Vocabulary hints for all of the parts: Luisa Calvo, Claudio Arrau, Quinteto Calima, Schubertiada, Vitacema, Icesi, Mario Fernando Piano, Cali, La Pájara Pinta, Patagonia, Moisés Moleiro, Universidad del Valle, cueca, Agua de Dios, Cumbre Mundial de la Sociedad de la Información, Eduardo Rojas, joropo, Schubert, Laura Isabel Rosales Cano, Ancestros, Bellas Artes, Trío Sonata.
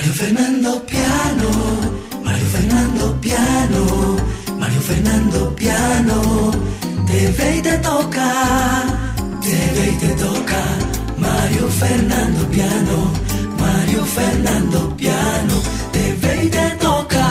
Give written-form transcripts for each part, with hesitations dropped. Mario Fernando Piano, Mario Fernando Piano, Mario Fernando Piano, te ve y te toca, te ve y te toca. Mario Fernando Piano, Mario Fernando Piano, te ve y te toca.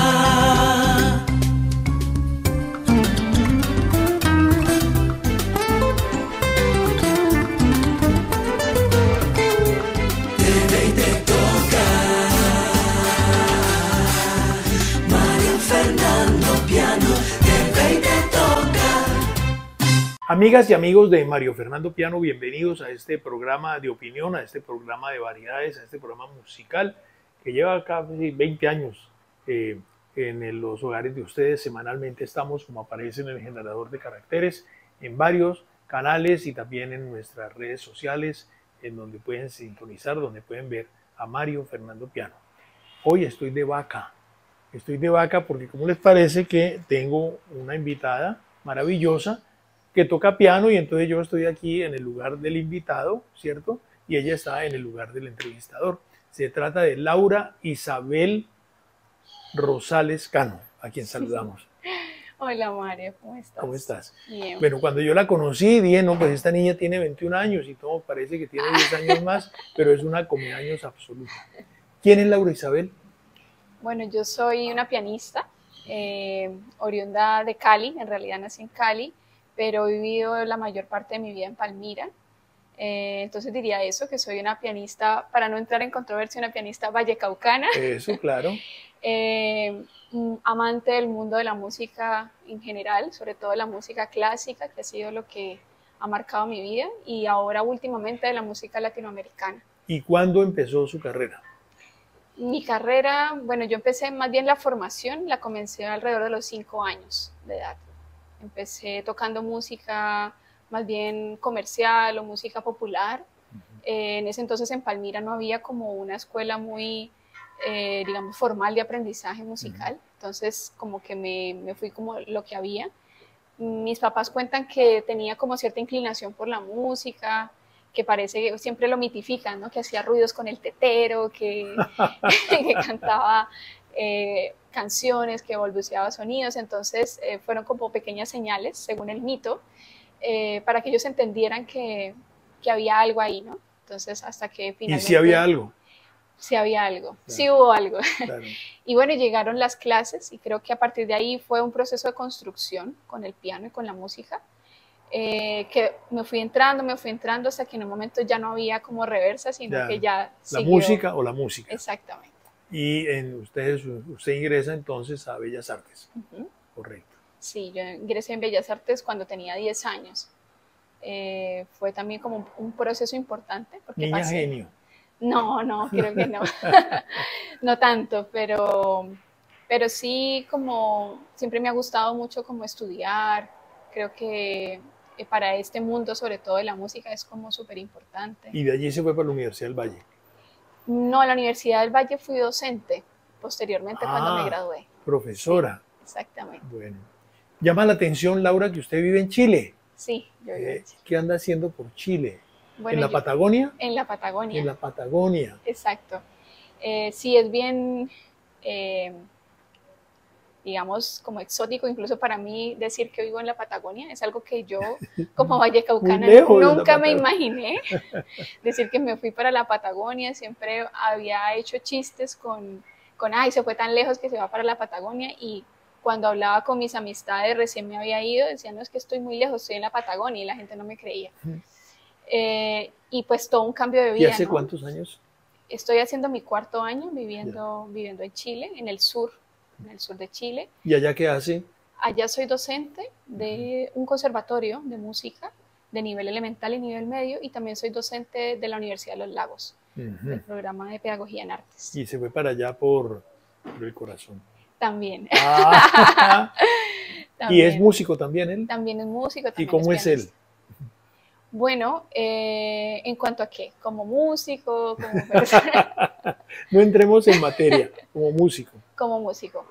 Amigas y amigos de Mario Fernando Piano, bienvenidos a este programa de opinión, a este programa de variedades, a este programa musical que lleva casi 20 años en los hogares de ustedes. Semanalmente estamos, como aparece en el generador de caracteres, en varios canales y también en nuestras redes sociales, en donde pueden sintonizar, donde pueden ver a Mario Fernando Piano. Hoy estoy de vaca porque, ¿cómo les parece que tengo una invitada maravillosa que toca piano? Y entonces yo estoy aquí en el lugar del invitado, ¿cierto? Y ella está en el lugar del entrevistador. Se trata de Laura Isabel Rosales Cano, a quien saludamos. Hola Mario, ¿cómo estás? ¿Cómo estás? Bien. Bueno, cuando yo la conocí dije, no, pues esta niña tiene 21 años y todo, parece que tiene 10 años más, pero es una comeaños absoluta. ¿Quién es Laura Isabel? Bueno, yo soy una pianista, oriunda de Cali, en realidad nací en Cali, pero he vivido la mayor parte de mi vida en Palmira. Entonces diría eso, que soy una pianista, para no entrar en controversia, una pianista vallecaucana. Eso, claro. Amante del mundo de la música en general, sobre todo de la música clásica, que ha sido lo que ha marcado mi vida, y ahora últimamente de la música latinoamericana. ¿Y cuándo empezó su carrera? Mi carrera, bueno, yo empecé más bien la formación, la comencé alrededor de los 5 años de edad. Empecé tocando música más bien comercial o música popular. En ese entonces en Palmira no había como una escuela muy, digamos, formal de aprendizaje musical. Entonces como que me fui como lo que había. Mis papás cuentan que tenía como cierta inclinación por la música, que parece que siempre lo mitifican, ¿no? Que hacía ruidos con el tetero, que, que cantaba canciones, que balbuceaba sonidos. Entonces fueron como pequeñas señales, según el mito, para que ellos entendieran que había algo ahí, ¿no? Entonces hasta que finalmente... ¿Y si había algo? Sí había algo, claro. Sí hubo algo. Claro. Y bueno, llegaron las clases y creo que a partir de ahí fue un proceso de construcción con el piano y con la música, que me fui entrando hasta que en un momento ya no había como reversa, sino ya, que ya siguió. ¿La música o la música? Exactamente. Y usted ingresa entonces a Bellas Artes, correcto. Sí, yo ingresé en Bellas Artes cuando tenía 10 años. Fue también como un proceso importante. Porque ¿niña pasé... genio? No, creo que no. No tanto, pero sí, como siempre me ha gustado mucho como estudiar. Creo que para este mundo, sobre todo de la música, es como súper importante. ¿Y de allí se fue para la Universidad del Valle? No, a la Universidad del Valle fui docente posteriormente cuando me gradué. Profesora. Sí, exactamente. Bueno, llama la atención, Laura, que usted vive en Chile. Sí, yo vivo en Chile. ¿Qué anda haciendo por Chile? Bueno, ¿en la Patagonia? En la Patagonia. En la Patagonia. Exacto. Sí, es bien, digamos, como exótico, incluso para mí decir que vivo en la Patagonia es algo que yo, como vallecaucana, nunca me imaginé. Decir que me fui para la Patagonia, siempre había hecho chistes con ay, se fue tan lejos que se va para la Patagonia, y cuando hablaba con mis amistades, recién me había ido, decían, no, es que estoy muy lejos, estoy en la Patagonia, y la gente no me creía. Y pues todo un cambio de vida. ¿Y hace cuántos años? Estoy haciendo mi 4º año viviendo en Chile, en el sur de Chile. ¿Y allá qué hace? Allá soy docente de un conservatorio de música de nivel elemental y nivel medio, y también soy docente de la Universidad de los Lagos, del programa de Pedagogía en Artes. ¿Y se fue para allá por el corazón? También. ¿Y es músico también él? También es músico. También. ¿Y cómo es él? Bueno, ¿en cuanto a qué? ¿Como músico? ¿Como persona? No entremos en materia, como músico. Como músico.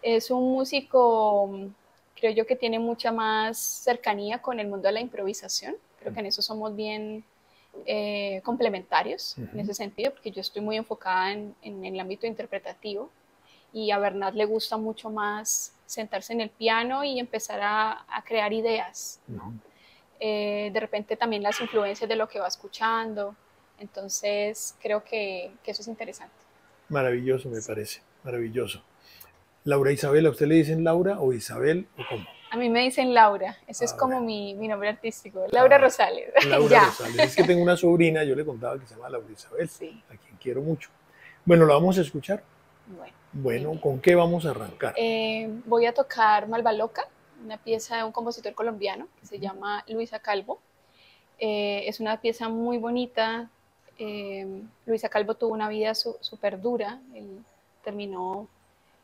Es un músico, creo yo, que tiene mucha más cercanía con el mundo de la improvisación. Creo que en eso somos bien complementarios en ese sentido, porque yo estoy muy enfocada en el ámbito interpretativo y a Bernat le gusta mucho más sentarse en el piano y empezar a crear ideas. De repente también las influencias de lo que va escuchando, entonces creo que eso es interesante. Maravilloso, me parece, maravilloso. Laura Isabel, ¿a usted le dicen Laura o Isabel o cómo? A mí me dicen Laura, ese es como mi nombre artístico, Laura Rosales. Laura Rosales, es que tengo una sobrina, yo le contaba que se llama Laura Isabel, a quien quiero mucho. Bueno, ¿la vamos a escuchar? Bueno, ¿con qué vamos a arrancar? Voy a tocar Malvaloca, una pieza de un compositor colombiano que se llama Luisa Calvo. Es una pieza muy bonita. Luisa Calvo tuvo una vida súper dura, él terminó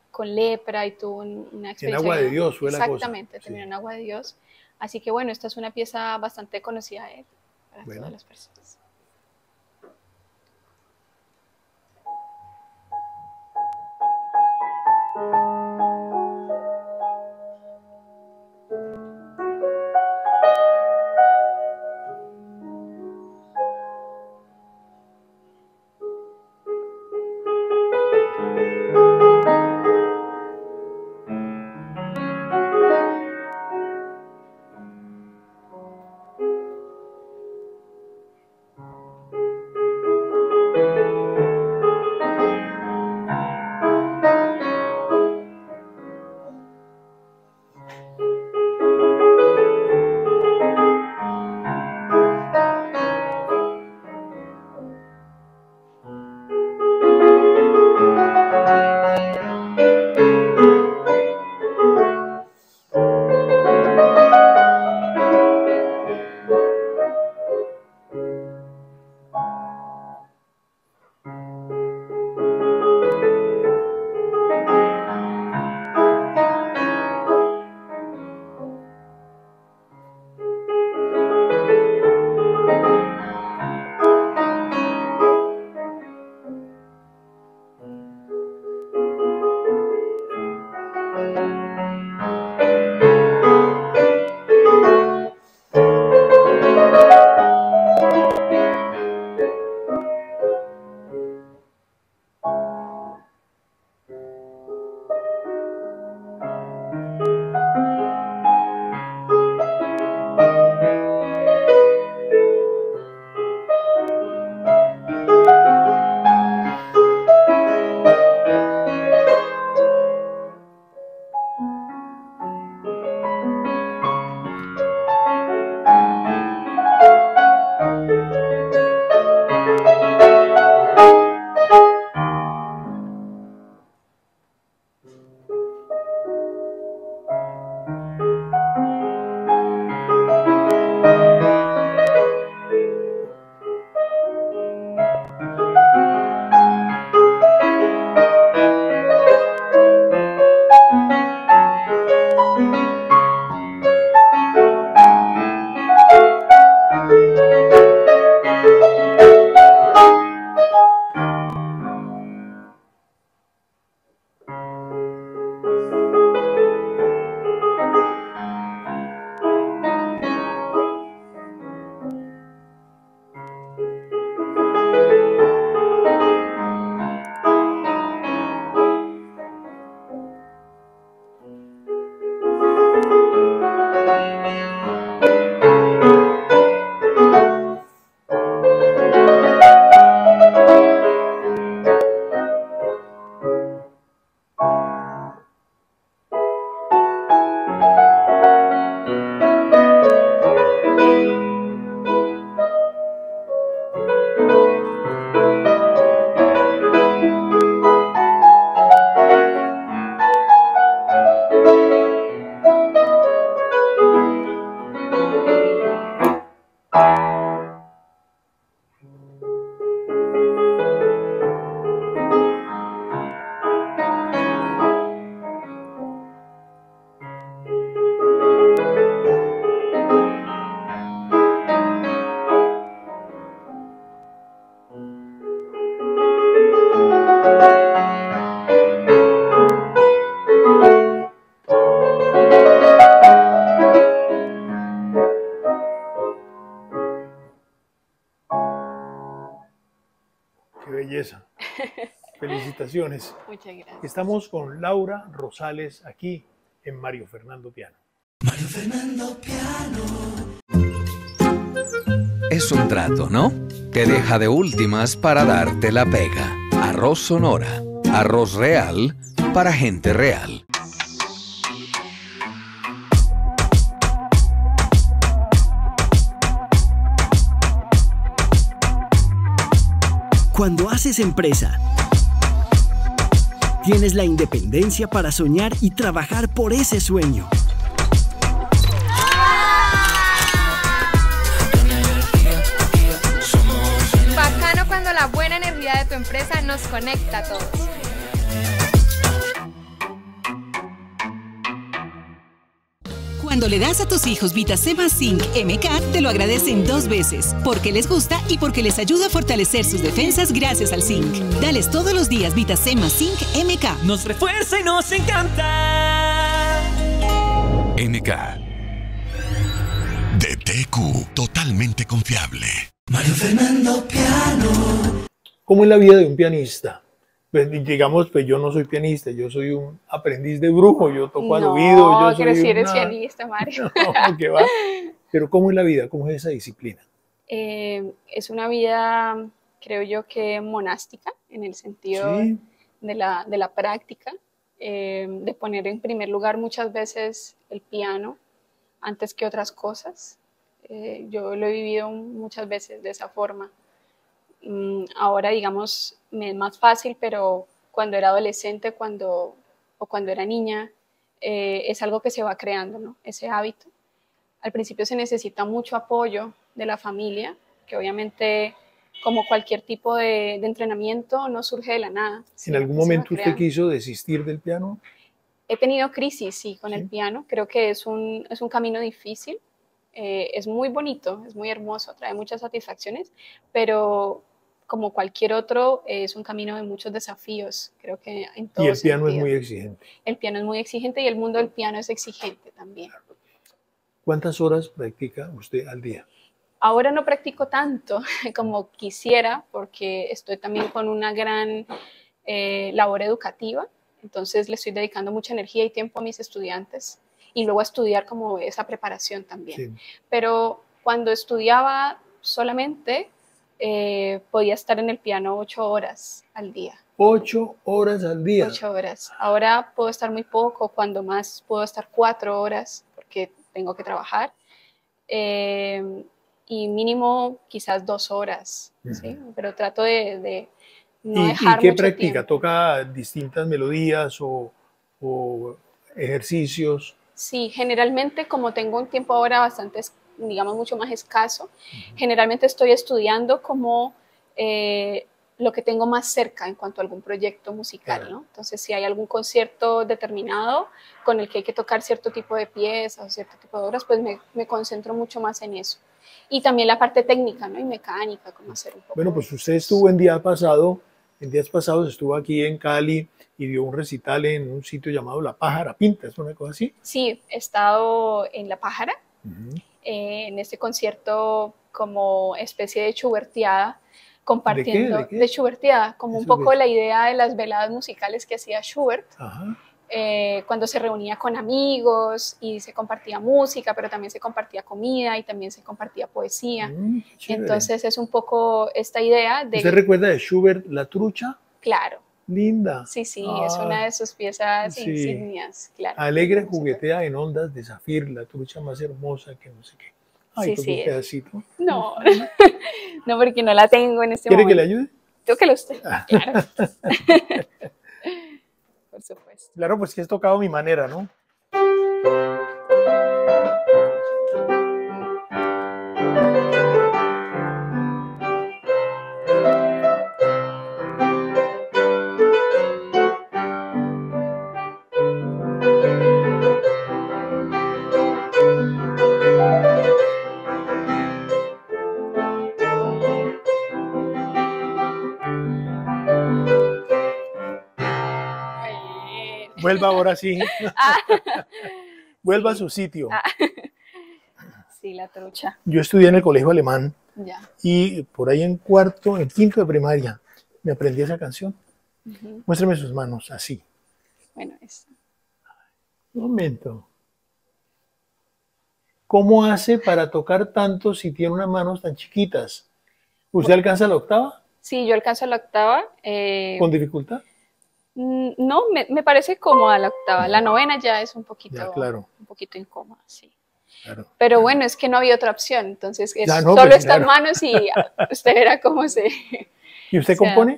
con lepra y tuvo una experiencia. En Agua de Dios fue la cosa. Exactamente, terminó en Agua de Dios. Así que bueno, esta es una pieza bastante conocida de él para todas las personas. Felicitaciones. Muchas gracias. Estamos con Laura Rosales aquí en Mario Fernando Piano. Mario Fernando Piano. Es un trato, ¿no? Te deja de últimas para darte la pega. Arroz Sonora. Arroz real para gente real. Cuando haces empresa, tienes la independencia para soñar y trabajar por ese sueño. Bacano cuando la buena energía de tu empresa nos conecta a todos. Cuando le das a tus hijos Vitacema Zinc MK, te lo agradecen 2 veces, porque les gusta y porque les ayuda a fortalecer sus defensas gracias al zinc. Dales todos los días Vitacema Zinc MK. Nos refuerza y nos encanta. MK. De TQ, totalmente confiable. Mario Fernando Piano. ¿Cómo es la vida de un pianista? Pues, digamos, pues yo no soy pianista, yo soy un aprendiz de brujo, yo toco al oído. No, pero si eres pianista, Mario. No, ¿qué va? Pero ¿cómo es la vida? ¿Cómo es esa disciplina? Es una vida, creo yo, que monástica, en el sentido ¿sí? de la práctica, de poner en primer lugar muchas veces el piano antes que otras cosas. Yo lo he vivido muchas veces de esa forma. Ahora, digamos, me es más fácil, pero cuando era adolescente o cuando era niña, es algo que se va creando, ¿no? Ese hábito. Al principio se necesita mucho apoyo de la familia, que obviamente, como cualquier tipo de entrenamiento, no surge de la nada. ¿En algún momento usted quiso desistir del piano? He tenido crisis, sí, con el piano. Creo que es un camino difícil. Es muy bonito, es muy hermoso, trae muchas satisfacciones, pero como cualquier otro, es un camino de muchos desafíos, creo que en todo sentido. Y el piano es muy exigente. El piano es muy exigente y el mundo del piano es exigente también. ¿Cuántas horas practica usted al día? Ahora no practico tanto como quisiera, porque estoy también con una gran labor educativa, entonces le estoy dedicando mucha energía y tiempo a mis estudiantes. Y luego estudiar como esa preparación también. Sí. Pero cuando estudiaba solamente, podía estar en el piano 8 horas al día. 8 horas al día. 8 horas. Ahora puedo estar muy poco, cuando más puedo estar 4 horas, porque tengo que trabajar. Y mínimo quizás 2 horas, ¿sí? Pero trato de no dejar mucho tiempo. ¿Y qué practica? ¿Toca distintas melodías o ejercicios? Sí, generalmente como tengo un tiempo ahora bastante, digamos, mucho más escaso, generalmente estoy estudiando como lo que tengo más cerca en cuanto a algún proyecto musical, ¿no? Entonces, si hay algún concierto determinado con el que hay que tocar cierto tipo de piezas o cierto tipo de obras, pues me concentro mucho más en eso. Y también la parte técnica, ¿no? Y mecánica, como hacer un poco. Bueno, pues usted estuvo en días pasados estuvo aquí en Cali y dio un recital en un sitio llamado La Pájara Pinta, ¿es una cosa así? Sí, he estado en La Pájara, en este concierto como especie de Schubertiada, compartiendo... ¿De Schubertiada, como un poco la idea de las veladas musicales que hacía Schubert, cuando se reunía con amigos y se compartía música, pero también se compartía comida y también se compartía poesía. Entonces es un poco esta idea de... ¿Usted recuerda de Schubert La Trucha? Claro. Linda. Sí, sí, es una de sus piezas insignias, claro. Alegre juguetea en ondas de zafir, la trucha más hermosa que no sé qué. Ay, sí, sí. Un pedacito. No, no, porque no la tengo en este momento. ¿Quiere que le ayude? Tóquelo usted, claro. Por supuesto. Claro, pues que has tocado a mi manera, ¿no? Vuelva ahora sí. Vuelva a su sitio. Sí, la trucha. Yo estudié en el colegio alemán y por ahí en 4º, en 5º de primaria, Me aprendí esa canción. Muéstrame sus manos, así. Bueno, eso. Un momento. ¿Cómo hace para tocar tanto si tiene unas manos tan chiquitas? ¿Usted alcanza la octava? Sí, yo alcanzo la octava. ¿Con dificultad? No, me parece cómoda la octava. La novena ya es un poquito, ya, claro, un poquito incómoda, sí. Claro, pero bueno, es que no había otra opción, entonces es no, solo pues, estas manos y usted verá cómo se... ¿Y usted compone?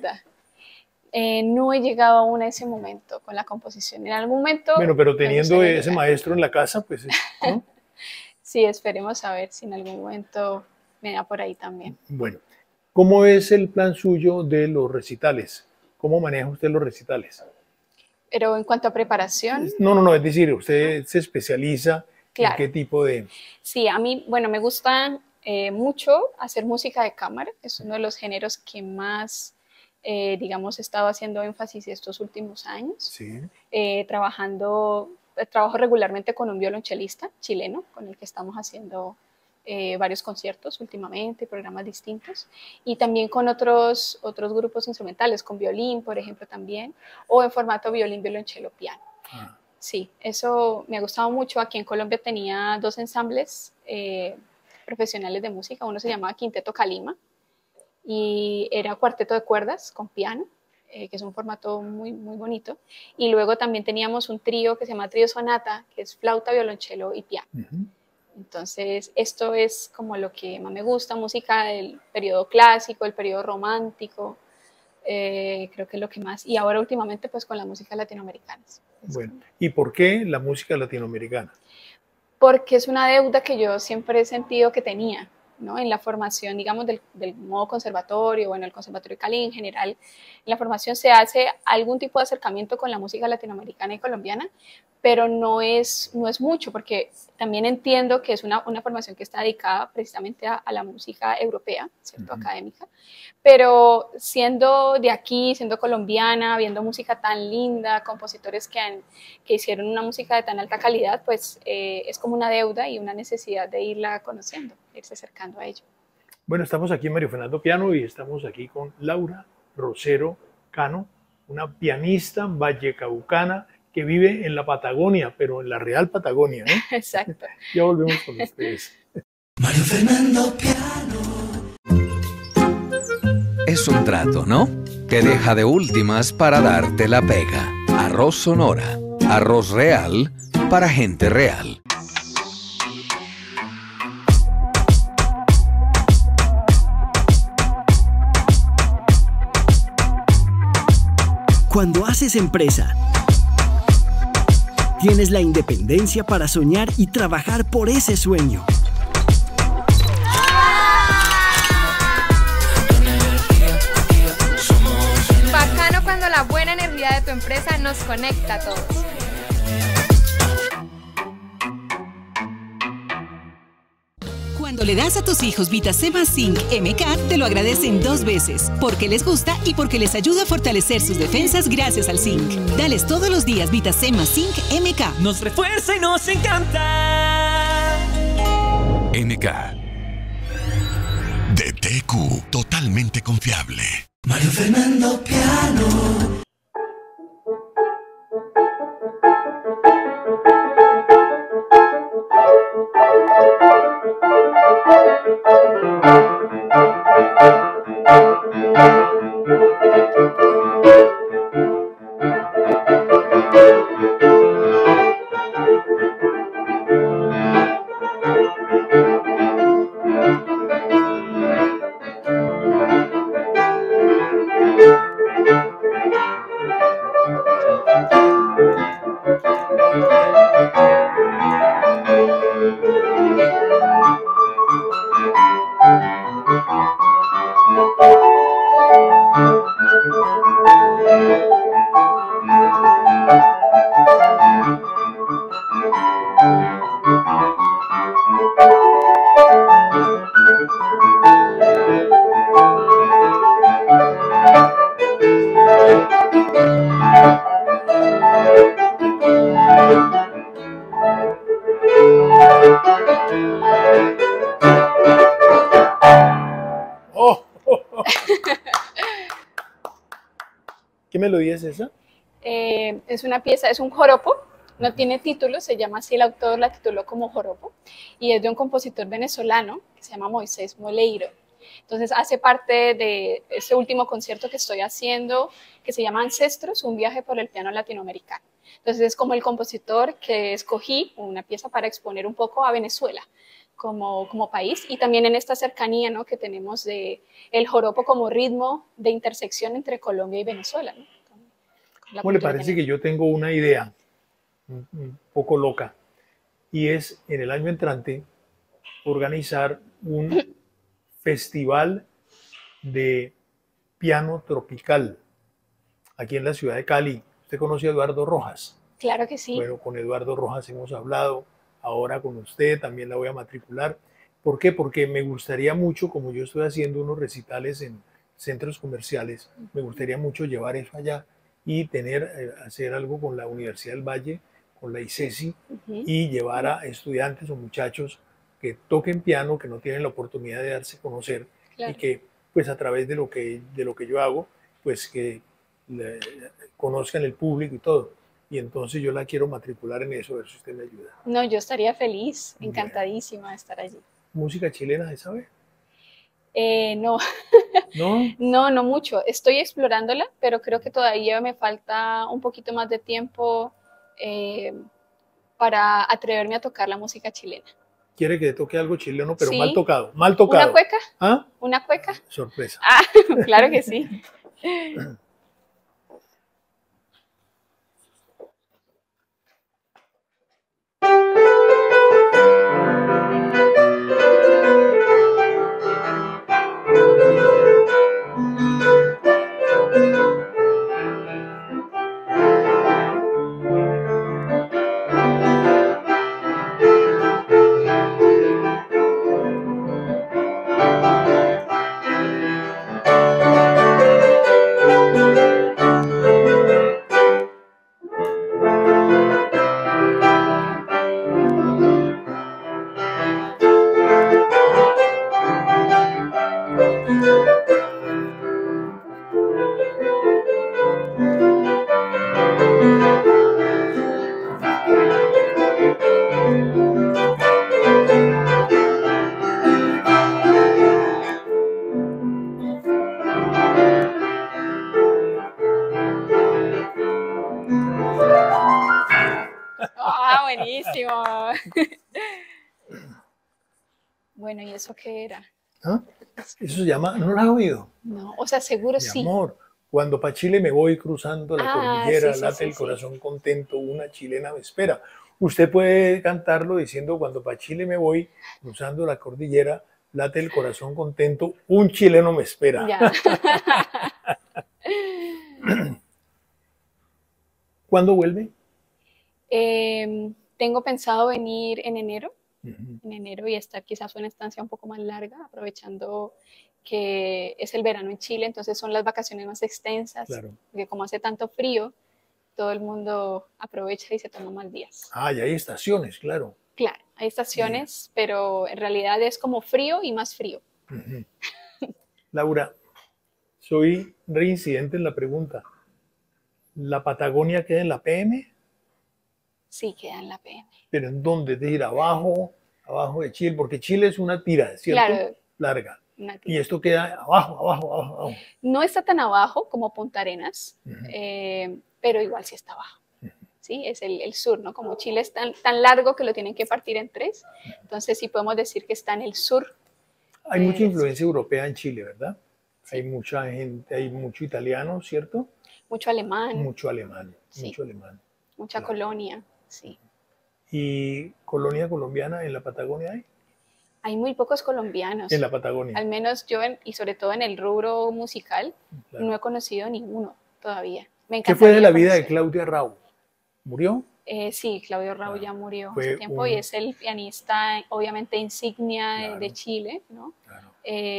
No he llegado aún a ese momento con la composición. En algún momento... Bueno, pero teniendo ese maestro en la casa, pues... ¿no? Sí, esperemos a ver si en algún momento me da por ahí también. Bueno, ¿cómo es el plan suyo de los recitales? ¿Cómo maneja usted los recitales? Pero en cuanto a preparación... No, es decir, usted se especializa... Claro. ¿Qué tipo de...? Sí, a mí, bueno, me gusta mucho hacer música de cámara. Es uno de los géneros que más, digamos, he estado haciendo énfasis estos últimos años. Sí. Trabajo regularmente con un violonchelista chileno, con el que estamos haciendo varios conciertos últimamente, programas distintos. Y también con otros grupos instrumentales, con violín, por ejemplo, también. O en formato violín, violonchelo, piano. Ah. Sí, eso me ha gustado mucho. Aquí en Colombia tenía dos ensambles profesionales de música. Uno se llamaba Quinteto Calima y era cuarteto de cuerdas con piano, que es un formato muy, muy bonito. Y luego también teníamos un trío que se llama Trío Sonata, que es flauta, violonchelo y piano. Entonces, esto es como lo que más me gusta, música del periodo clásico, el periodo romántico. Creo que es lo que más, y ahora últimamente pues con la música latinoamericana. Bueno, ¿y por qué la música latinoamericana? Porque es una deuda que yo siempre he sentido que tenía, ¿no? En la formación, digamos, del modo conservatorio, bueno, el Conservatorio de Cali en general, en la formación se hace algún tipo de acercamiento con la música latinoamericana y colombiana, pero no es mucho, porque también entiendo que es una formación que está dedicada precisamente a la música europea, ¿cierto? Académica, pero siendo de aquí, siendo colombiana, viendo música tan linda, compositores que hicieron una música de tan alta calidad, pues es como una deuda y una necesidad de irla conociendo, irse acercando a ello. Bueno, estamos aquí en Mario Fernando Piano y estamos aquí con Laura Rosero Cano, una pianista vallecaucana que vive en la Patagonia, pero en la real Patagonia, ¿no? Exacto. Ya volvemos con ustedes. Mario Fernando Piano. Es un trato, ¿no? Te deja de últimas para darte la pega. Arroz Sonora, arroz real para gente real. Cuando haces empresa, tienes la independencia para soñar y trabajar por ese sueño. Bacano cuando la buena energía de tu empresa nos conecta a todos. Cuando le das a tus hijos Vitacema Zinc MK, te lo agradecen 2 veces, porque les gusta y porque les ayuda a fortalecer sus defensas gracias al zinc. Dales todos los días Vitacema Zinc MK. Nos refuerza y nos encanta. MK. De TQ, totalmente confiable. Mario Fernando Piano. ¿Qué melodía es esa? Es una pieza, es un joropo, no tiene título, se llama así, el autor la tituló como joropo, y es de un compositor venezolano que se llama Moisés Moleiro. Entonces hace parte de este último concierto que estoy haciendo, que se llama Ancestros, un viaje por el piano latinoamericano. Entonces es como el compositor que escogí una pieza para exponer un poco a Venezuela como país, y también en esta cercanía, ¿no?, que tenemos de el joropo como ritmo de intersección entre Colombia y Venezuela, ¿no? ¿Cómo le parece que yo tengo una idea un poco loca? Y es en el año entrante organizar un festival de piano tropical aquí en la ciudad de Cali. ¿Usted conoce a Eduardo Rojas? Claro que sí. Bueno, con Eduardo Rojas hemos hablado, ahora con usted también la voy a matricular. ¿Por qué? Porque me gustaría mucho, como yo estoy haciendo unos recitales en centros comerciales, me gustaría mucho llevar eso allá y hacer algo con la Universidad del Valle, con la Icesi, y llevar a estudiantes o muchachos que toquen piano, que no tienen la oportunidad de darse a conocer, claro, y que pues a través de lo que yo hago, pues que conozcan el público y todo. Y entonces yo la quiero matricular en eso, a ver si usted me ayuda. No, yo estaría feliz, encantadísima de estar allí. ¿Música chilena, sabe? No. ¿No? No mucho. Estoy explorándola, pero creo que todavía me falta un poquito más de tiempo para atreverme a tocar la música chilena. Quiere que toque algo chileno, pero sí, mal tocado. ¿Una cueca? ¿Ah? ¿Una cueca? Sorpresa. Ah, claro que sí. Bueno, ¿y eso qué era? ¿Ah? Eso se llama, ¿no lo has oído? No, o sea, seguro sí. Mi amor, cuando para Chile me voy cruzando la cordillera, sí, late el corazón contento, una chilena me espera. Usted puede cantarlo diciendo, cuando para Chile me voy cruzando la cordillera, late el corazón contento, un chileno me espera. Ya. ¿Cuándo vuelve? Tengo pensado venir en enero, y estar quizás una estancia un poco más larga, aprovechando que es el verano en Chile, entonces son las vacaciones más extensas, claro, porque como hace tanto frío, todo el mundo aprovecha y se toma más días. Ah, y hay estaciones, claro. Claro, hay estaciones, sí, pero en realidad es como frío y más frío. Laura, soy reincidente en la pregunta. ¿La Patagonia queda en la PM? Sí, queda en la PM. ¿Pero en dónde? Es decir, abajo de Chile, porque Chile es una tira, ¿cierto? Claro, larga. Una tira. Y esto queda abajo. No está tan abajo como Punta Arenas, pero igual sí está abajo. Sí, es el sur, ¿no? Como Chile es tan largo que lo tienen que partir en tres, entonces sí podemos decir que está en el sur. Hay mucha influencia europea en Chile, ¿verdad? Sí. Hay mucha gente, hay mucho italiano, ¿cierto? Mucho alemán. Mucho alemán. Mucha colonia, sí. ¿Y colonia colombiana en la Patagonia hay? Hay muy pocos colombianos. En la Patagonia. Al menos yo, y sobre todo en el rubro musical, claro, no he conocido ninguno todavía. Me encantaría. ¿Qué fue de la vida de Claudio Arrau? ¿Murió? Sí, Claudio Arrau ya murió hace tiempo y es el pianista, obviamente, insignia, claro, de Chile, ¿no? Claro.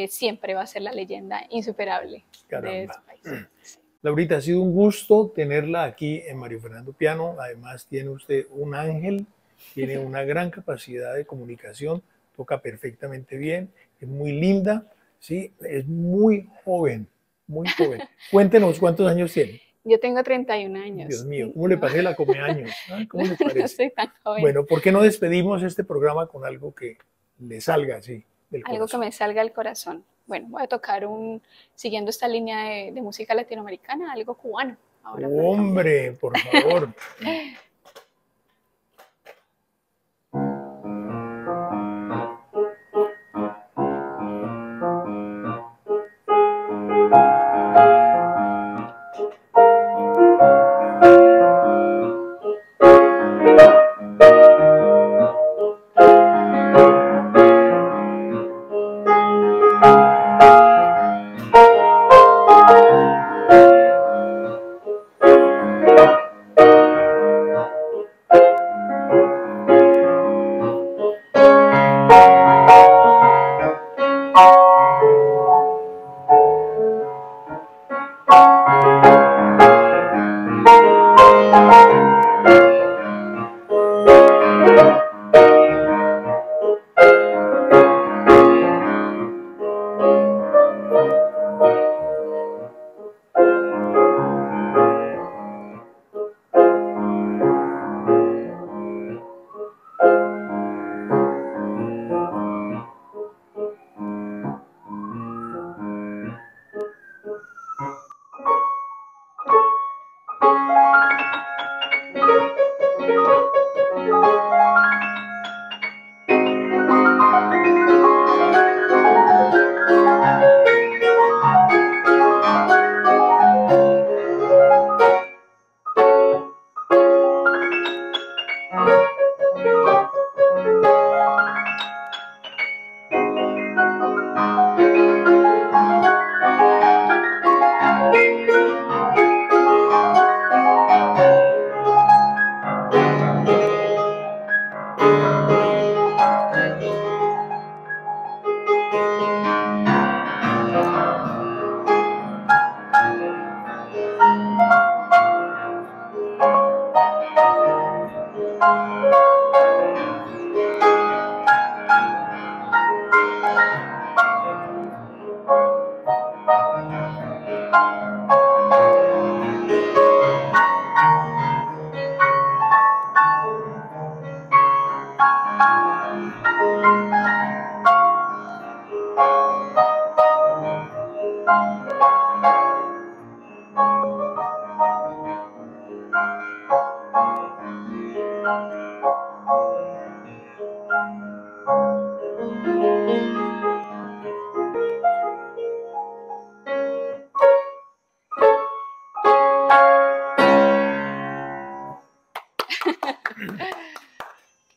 Siempre va a ser la leyenda insuperable, caramba, de su país. Sí. Laurita, ha sido un gusto tenerla aquí en Mario Fernando Piano. Además, tiene usted un ángel, tiene una gran capacidad de comunicación, toca perfectamente bien, es muy linda, ¿sí? Es muy joven, muy joven. Cuéntenos cuántos años tiene. Yo tengo 31 años. Dios mío, ¿cómo le pasé la come años? ¿Cómo le parece? No soy tan joven. Bueno, ¿por qué no despedimos este programa con algo que le salga así del corazón? Algo que me salga del corazón. Bueno, voy a tocar un, siguiendo esta línea de música latinoamericana, algo cubano. Ahora, hombre, por favor.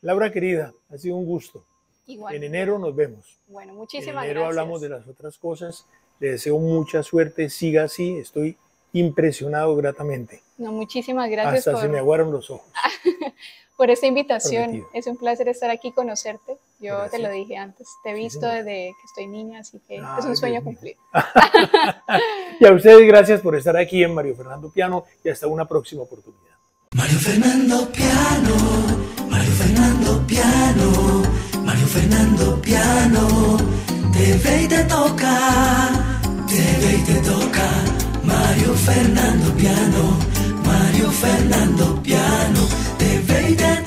Laura querida, ha sido un gusto. Igual. En enero nos vemos. Bueno, muchísimas gracias. En enero hablamos de las otras cosas. Le deseo mucha suerte, siga así, estoy impresionado gratamente. No, muchísimas gracias. Hasta por... se me aguaron los ojos. Por esta invitación. Prometido. Es un placer estar aquí, conocerte. Yo gracias. Te lo dije antes, te he visto sí, desde que estoy niña, así que es un sueño cumplido. Y a ustedes gracias por estar aquí en Mario Fernando Piano y hasta una próxima oportunidad. Mario Fernando Piano. Mario Fernando Piano, Mario Fernando Piano, te ve y te toca, te ve y te toca. Mario Fernando Piano, Mario Fernando Piano, te ve y te toca.